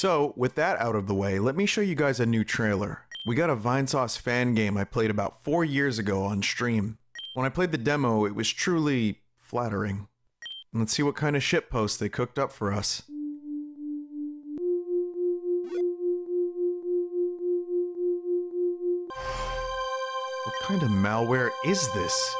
So with that out of the way, let me show you guys a new trailer. We got a Vinesauce fan game I played about 4 years ago on stream. When I played the demo, it was truly flattering. And let's see what kind of shitpost they cooked up for us. What kind of malware is this?